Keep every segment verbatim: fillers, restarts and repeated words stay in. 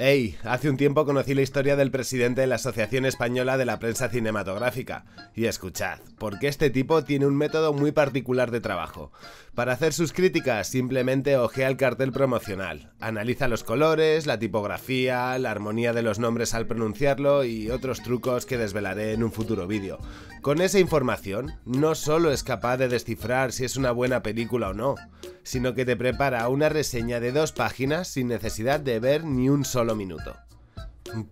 Hey, hace un tiempo conocí la historia del presidente de la Asociación Española de la Prensa Cinematográfica. Y escuchad, porque este tipo tiene un método muy particular de trabajo. Para hacer sus críticas, simplemente ojea el cartel promocional. Analiza los colores, la tipografía, la armonía de los nombres al pronunciarlo y otros trucos que desvelaré en un futuro vídeo. Con esa información, no solo es capaz de descifrar si es una buena película o no, sino que te prepara una reseña de dos páginas sin necesidad de ver ni un solo minuto.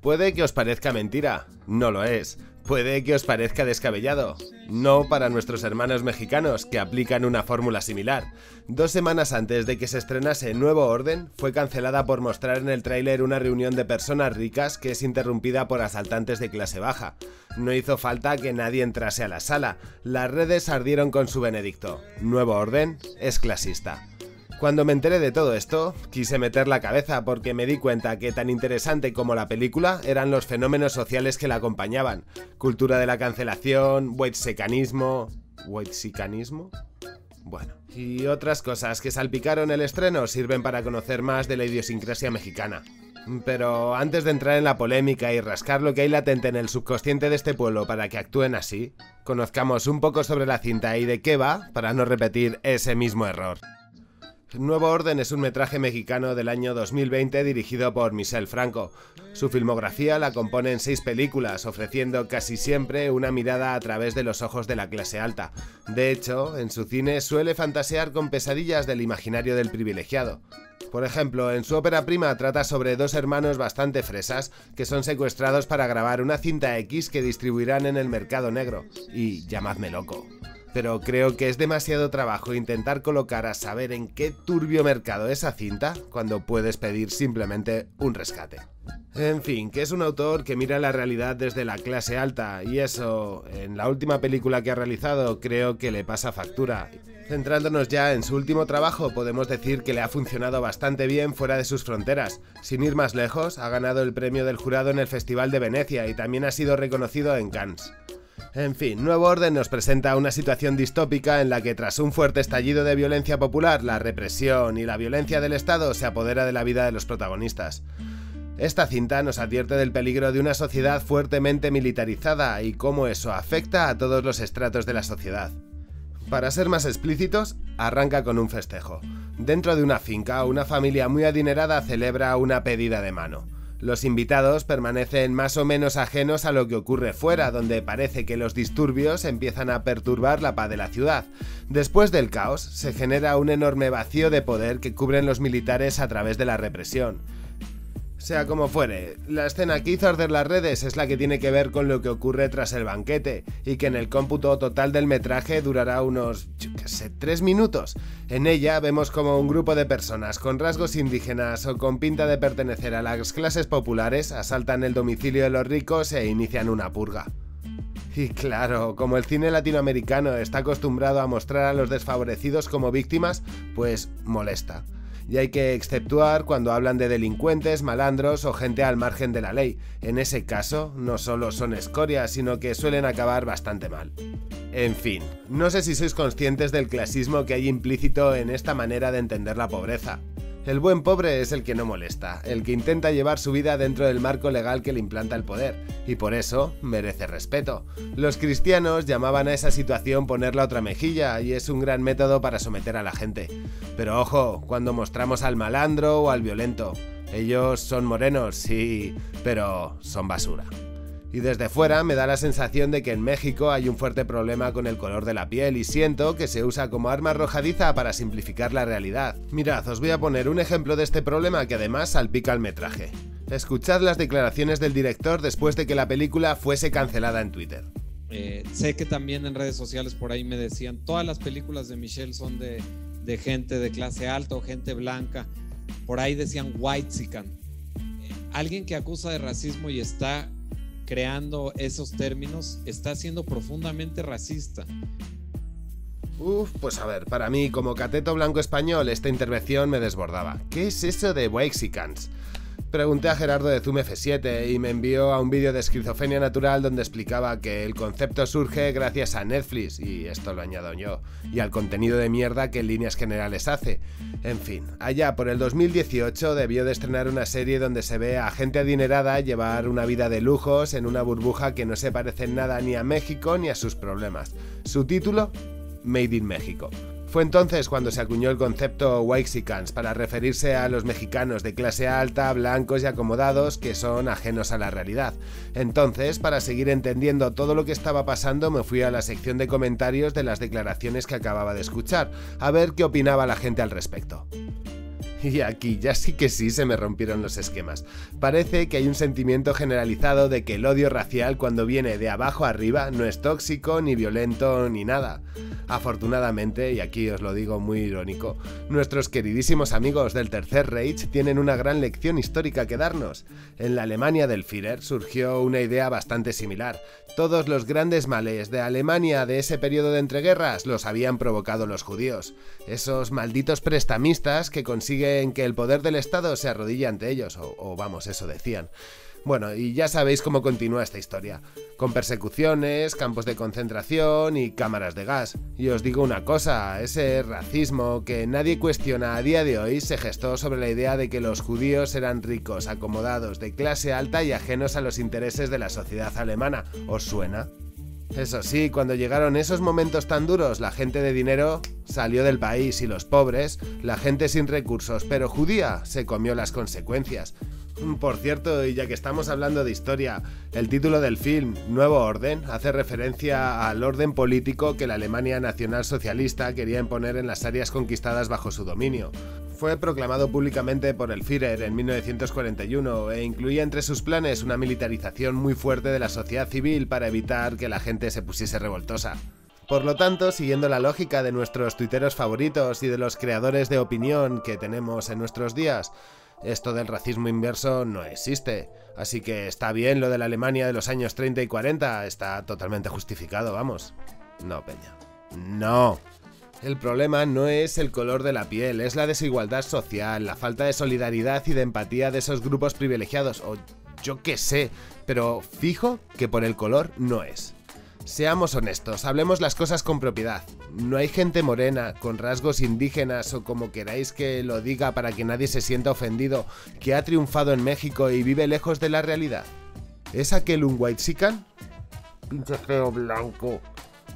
Puede que os parezca mentira, no lo es. Puede que os parezca descabellado, no para nuestros hermanos mexicanos que aplican una fórmula similar. Dos semanas antes de que se estrenase Nuevo Orden, fue cancelada por mostrar en el tráiler una reunión de personas ricas que es interrumpida por asaltantes de clase baja. No hizo falta que nadie entrase a la sala, las redes ardieron con su benedicto. Nuevo Orden es clasista. Cuando me enteré de todo esto, quise meter la cabeza porque me di cuenta que tan interesante como la película eran los fenómenos sociales que la acompañaban. Cultura de la cancelación, whitexicanismo... ¿Whitexicanismo? Bueno. Y otras cosas que salpicaron el estreno sirven para conocer más de la idiosincrasia mexicana. Pero antes de entrar en la polémica y rascar lo que hay latente en el subconsciente de este pueblo para que actúen así, conozcamos un poco sobre la cinta y de qué va para no repetir ese mismo error. Nuevo Orden es un metraje mexicano del año dos mil veinte dirigido por Michel Franco. Su filmografía la componen seis películas, ofreciendo casi siempre una mirada a través de los ojos de la clase alta. De hecho, en su cine suele fantasear con pesadillas del imaginario del privilegiado. Por ejemplo, en su ópera prima trata sobre dos hermanos bastante fresas que son secuestrados para grabar una cinta X que distribuirán en el mercado negro. Y llamadme loco, pero creo que es demasiado trabajo intentar colocar a saber en qué turbio mercado esa cinta cuando puedes pedir simplemente un rescate. En fin, que es un autor que mira la realidad desde la clase alta y eso, en la última película que ha realizado, creo que le pasa factura. Centrándonos ya en su último trabajo, podemos decir que le ha funcionado bastante bien fuera de sus fronteras. Sin ir más lejos, ha ganado el premio del jurado en el Festival de Venecia y también ha sido reconocido en Cannes. En fin, Nuevo Orden nos presenta una situación distópica en la que tras un fuerte estallido de violencia popular, la represión y la violencia del Estado se apodera de la vida de los protagonistas. Esta cinta nos advierte del peligro de una sociedad fuertemente militarizada y cómo eso afecta a todos los estratos de la sociedad. Para ser más explícitos, arranca con un festejo. Dentro de una finca, una familia muy adinerada celebra una pedida de mano. Los invitados permanecen más o menos ajenos a lo que ocurre fuera, donde parece que los disturbios empiezan a perturbar la paz de la ciudad. Después del caos, se genera un enorme vacío de poder que cubren los militares a través de la represión. Sea como fuere, la escena que hizo arder las redes es la que tiene que ver con lo que ocurre tras el banquete, y que en el cómputo total del metraje durará unos, yo qué sé, tres minutos. En ella vemos como un grupo de personas con rasgos indígenas o con pinta de pertenecer a las clases populares asaltan el domicilio de los ricos e inician una purga. Y claro, como el cine latinoamericano está acostumbrado a mostrar a los desfavorecidos como víctimas, pues molesta. Y hay que exceptuar cuando hablan de delincuentes, malandros o gente al margen de la ley. En ese caso, no solo son escoria, sino que suelen acabar bastante mal. En fin, no sé si sois conscientes del clasismo que hay implícito en esta manera de entender la pobreza. El buen pobre es el que no molesta, el que intenta llevar su vida dentro del marco legal que le implanta el poder, y por eso merece respeto. Los cristianos llamaban a esa situación poner la otra mejilla, y es un gran método para someter a la gente. Pero ojo, cuando mostramos al malandro o al violento, ellos son morenos, sí, pero son basura. Y desde fuera me da la sensación de que en México hay un fuerte problema con el color de la piel y siento que se usa como arma arrojadiza para simplificar la realidad. Mirad, os voy a poner un ejemplo de este problema que además salpica el metraje. Escuchad las declaraciones del director después de que la película fuese cancelada en Twitter. Eh, sé que también en redes sociales por ahí me decían, todas las películas de Michel son de, de gente de clase alta o gente blanca. Por ahí decían whitexican. Eh, alguien que acusa de racismo y está creando esos términos, está siendo profundamente racista. Uf, pues a ver, para mí, como cateto blanco español, esta intervención me desbordaba. ¿Qué es eso de Whitexicans? Pregunté a Gerardo de Zoom F siete y me envió a un vídeo de Esquizofrenia Natural donde explicaba que el concepto surge gracias a Netflix, y esto lo añado yo, y al contenido de mierda que en líneas generales hace. En fin, allá por el dos mil dieciocho debió de estrenar una serie donde se ve a gente adinerada llevar una vida de lujos en una burbuja que no se parece en nada ni a México ni a sus problemas. Su título, Made in México. Fue entonces cuando se acuñó el concepto Whitexicans para referirse a los mexicanos de clase alta, blancos y acomodados que son ajenos a la realidad. Entonces, para seguir entendiendo todo lo que estaba pasando, me fui a la sección de comentarios de las declaraciones que acababa de escuchar, a ver qué opinaba la gente al respecto. Y aquí ya sí que sí se me rompieron los esquemas. Parece que hay un sentimiento generalizado de que el odio racial, cuando viene de abajo arriba, no es tóxico, ni violento, ni nada. Afortunadamente, y aquí os lo digo muy irónico, nuestros queridísimos amigos del Tercer Reich tienen una gran lección histórica que darnos. En la Alemania del Führer surgió una idea bastante similar. Todos los grandes males de Alemania de ese periodo de entreguerras los habían provocado los judíos. Esos malditos prestamistas que consiguen en que el poder del Estado se arrodilla ante ellos, o, o vamos, eso decían. Bueno, y ya sabéis cómo continúa esta historia, con persecuciones, campos de concentración y cámaras de gas. Y os digo una cosa, ese racismo que nadie cuestiona a día de hoy se gestó sobre la idea de que los judíos eran ricos, acomodados, de clase alta y ajenos a los intereses de la sociedad alemana. ¿Os suena? Eso sí, cuando llegaron esos momentos tan duros, la gente de dinero salió del país y los pobres, la gente sin recursos pero judía, se comió las consecuencias. Por cierto, y ya que estamos hablando de historia, el título del film, Nuevo Orden, hace referencia al orden político que la Alemania Nacional Socialista quería imponer en las áreas conquistadas bajo su dominio. Fue proclamado públicamente por el Führer en mil novecientos cuarenta y uno e incluía entre sus planes una militarización muy fuerte de la sociedad civil para evitar que la gente se pusiese revoltosa. Por lo tanto, siguiendo la lógica de nuestros tuiteros favoritos y de los creadores de opinión que tenemos en nuestros días, esto del racismo inverso no existe. Así que está bien lo de la Alemania de los años treinta y cuarenta, está totalmente justificado, vamos. No, peña. No. El problema no es el color de la piel, es la desigualdad social, la falta de solidaridad y de empatía de esos grupos privilegiados, o yo qué sé, pero fijo que por el color no es. Seamos honestos, hablemos las cosas con propiedad. No hay gente morena, con rasgos indígenas o como queráis que lo diga para que nadie se sienta ofendido, que ha triunfado en México y vive lejos de la realidad. ¿Es aquel un whitexican? Pinche feo blanco.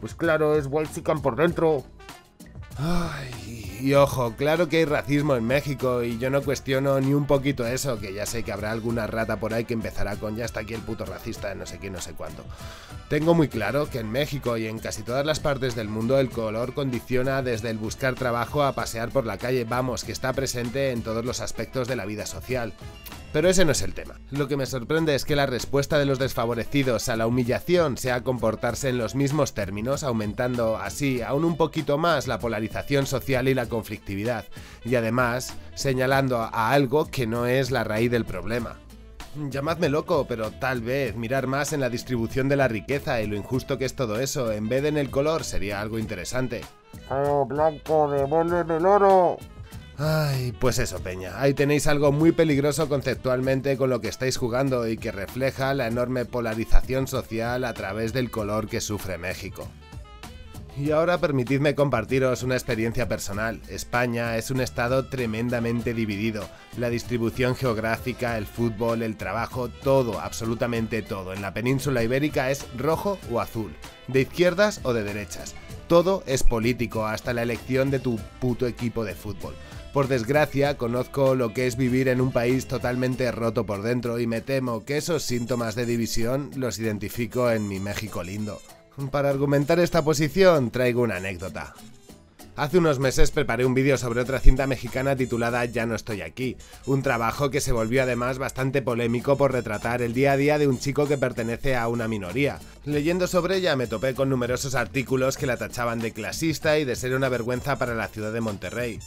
Pues claro, es whitexican por dentro. Ay, y ojo, claro que hay racismo en México y yo no cuestiono ni un poquito eso, que ya sé que habrá alguna rata por ahí que empezará con ya está aquí el puto racista, no sé quién, no sé cuánto. Tengo muy claro que en México y en casi todas las partes del mundo el color condiciona desde el buscar trabajo a pasear por la calle, vamos, que está presente en todos los aspectos de la vida social. Pero ese no es el tema. Lo que me sorprende es que la respuesta de los desfavorecidos a la humillación sea comportarse en los mismos términos, aumentando así aún un poquito más la polarización social y la conflictividad, y además señalando a algo que no es la raíz del problema. Llamadme loco, pero tal vez mirar más en la distribución de la riqueza y lo injusto que es todo eso, en vez de en el color, sería algo interesante. ¡Oh, blanco, devuélveme el oro! Ay, pues eso, peña, ahí tenéis algo muy peligroso conceptualmente con lo que estáis jugando y que refleja la enorme polarización social a través del color que sufre México. Y ahora permitidme compartiros una experiencia personal. España es un estado tremendamente dividido. La distribución geográfica, el fútbol, el trabajo, todo, absolutamente todo. En la península ibérica es rojo o azul, de izquierdas o de derechas. Todo es político, hasta la elección de tu puto equipo de fútbol. Por desgracia, conozco lo que es vivir en un país totalmente roto por dentro y me temo que esos síntomas de división los identifico en mi México lindo. Para argumentar esta posición, traigo una anécdota. Hace unos meses preparé un vídeo sobre otra cinta mexicana titulada Ya no estoy aquí, un trabajo que se volvió además bastante polémico por retratar el día a día de un chico que pertenece a una minoría. Leyendo sobre ella me topé con numerosos artículos que la tachaban de clasista y de ser una vergüenza para la ciudad de Monterrey.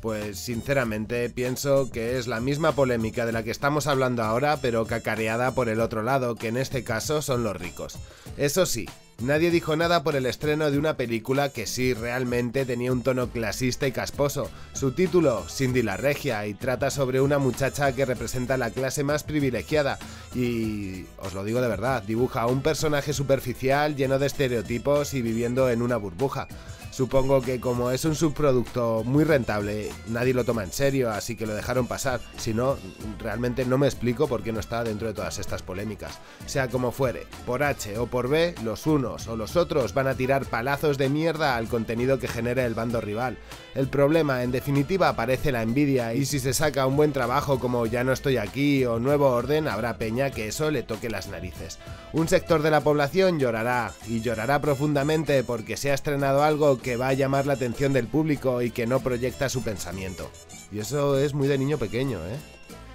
Pues sinceramente pienso que es la misma polémica de la que estamos hablando ahora, pero cacareada por el otro lado, que en este caso son los ricos. Eso sí, Nadie dijo nada por el estreno de una película que sí realmente tenía un tono clasista y casposo. Su título, Sin Di La Regia, y trata sobre una muchacha que representa la clase más privilegiada y, os lo digo de verdad, dibuja a un personaje superficial, lleno de estereotipos y viviendo en una burbuja. Supongo que como es un subproducto muy rentable, nadie lo toma en serio, así que lo dejaron pasar. Si no, realmente no me explico por qué no está dentro de todas estas polémicas. Sea como fuere, por H o por B, los unos o los otros van a tirar palazos de mierda al contenido que genera el bando rival. El problema, en definitiva, aparece la envidia, y si se saca un buen trabajo como Ya no estoy aquí o Nuevo Orden, habrá peña que eso le toque las narices. Un sector de la población llorará, y llorará profundamente porque se ha estrenado algo que va a llamar la atención del público y que no proyecta su pensamiento. Y eso es muy de niño pequeño, ¿eh?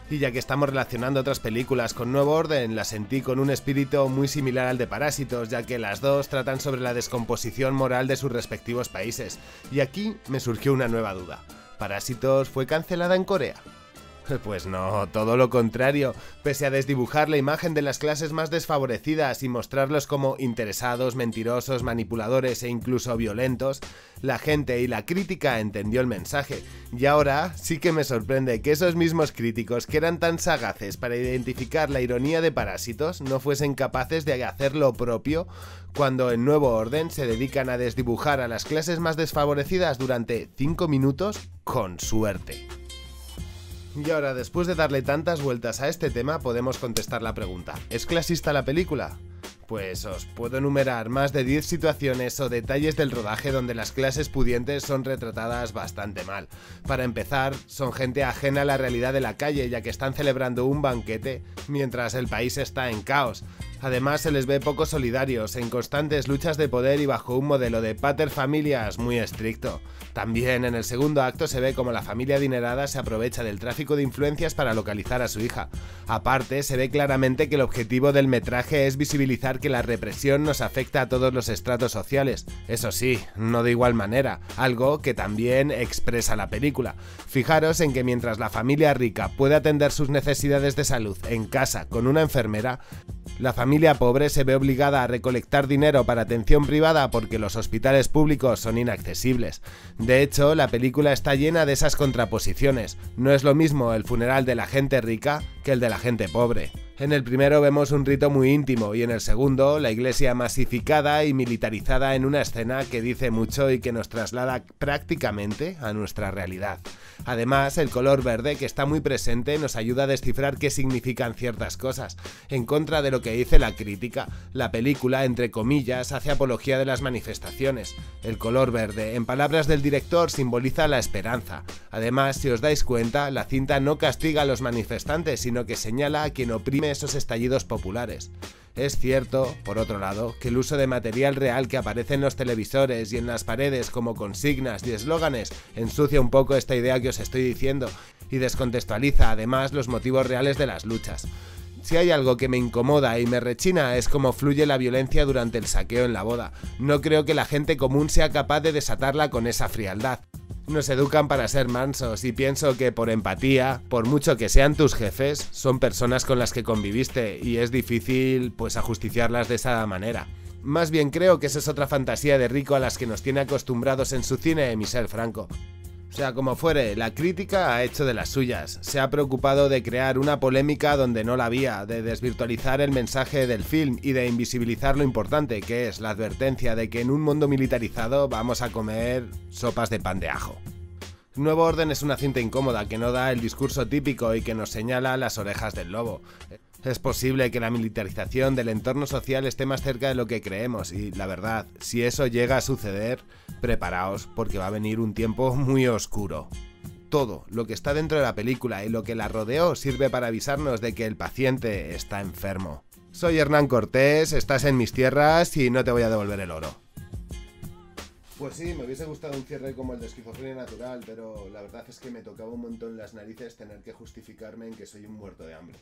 Y ya que estamos relacionando otras películas con Nuevo Orden, la sentí con un espíritu muy similar al de Parásitos, ya que las dos tratan sobre la descomposición moral de sus respectivos países. Y aquí me surgió una nueva duda. ¿Parásitos fue cancelada en Corea? Pues no, todo lo contrario. Pese a desdibujar la imagen de las clases más desfavorecidas y mostrarlos como interesados, mentirosos, manipuladores e incluso violentos, la gente y la crítica entendió el mensaje. Y ahora sí que me sorprende que esos mismos críticos que eran tan sagaces para identificar la ironía de Parásitos no fuesen capaces de hacer lo propio cuando en Nuevo Orden se dedican a desdibujar a las clases más desfavorecidas durante cinco minutos con suerte. Y ahora, después de darle tantas vueltas a este tema, podemos contestar la pregunta: ¿es clasista la película? Pues os puedo enumerar más de diez situaciones o detalles del rodaje donde las clases pudientes son retratadas bastante mal. Para empezar, son gente ajena a la realidad de la calle, ya que están celebrando un banquete mientras el país está en caos. Además, se les ve poco solidarios, en constantes luchas de poder y bajo un modelo de paterfamilias muy estricto. También en el segundo acto se ve como la familia adinerada se aprovecha del tráfico de influencias para localizar a su hija. Aparte, se ve claramente que el objetivo del metraje es visibilizar que la represión nos afecta a todos los estratos sociales. Eso sí, no de igual manera, algo que también expresa la película. Fijaros en que mientras la familia rica puede atender sus necesidades de salud en casa con una enfermera, la familia pobre se ve obligada a recolectar dinero para atención privada porque los hospitales públicos son inaccesibles. De hecho, la película está llena de esas contraposiciones. No es lo mismo el funeral de la gente rica que el de la gente pobre. En el primero vemos un rito muy íntimo y en el segundo la iglesia masificada y militarizada en una escena que dice mucho y que nos traslada prácticamente a nuestra realidad. Además, el color verde, que está muy presente, nos ayuda a descifrar qué significan ciertas cosas. En contra de lo que dice la crítica, la película, entre comillas, hace apología de las manifestaciones. El color verde, en palabras del director, simboliza la esperanza. Además, si os dais cuenta, la cinta no castiga a los manifestantes, sino que señala a quien oprime esos estallidos populares. Es cierto, por otro lado, que el uso de material real que aparece en los televisores y en las paredes como consignas y eslóganes ensucia un poco esta idea que os estoy diciendo y descontextualiza además los motivos reales de las luchas. Si hay algo que me incomoda y me rechina es cómo fluye la violencia durante el saqueo en la boda. No creo que la gente común sea capaz de desatarla con esa frialdad. Nos educan para ser mansos y pienso que por empatía, por mucho que sean tus jefes, son personas con las que conviviste y es difícil pues ajusticiarlas de esa manera. Más bien creo que esa es otra fantasía de rico a las que nos tiene acostumbrados en su cine Michel Franco. Sea como fuere, la crítica ha hecho de las suyas, se ha preocupado de crear una polémica donde no la había, de desvirtualizar el mensaje del film y de invisibilizar lo importante, que es la advertencia de que en un mundo militarizado vamos a comer sopas de pan de ajo. Nuevo Orden es una cinta incómoda que no da el discurso típico y que nos señala las orejas del lobo. Es posible que la militarización del entorno social esté más cerca de lo que creemos y, la verdad, si eso llega a suceder, preparaos porque va a venir un tiempo muy oscuro. Todo lo que está dentro de la película y lo que la rodeó sirve para avisarnos de que el paciente está enfermo. Soy Hernán Cortés, estás en mis tierras y no te voy a devolver el oro. Pues sí, me hubiese gustado un cierre como el de Esquizofrenia Natural, pero la verdad es que me tocaba un montón las narices tener que justificarme en que soy un muerto de hambre.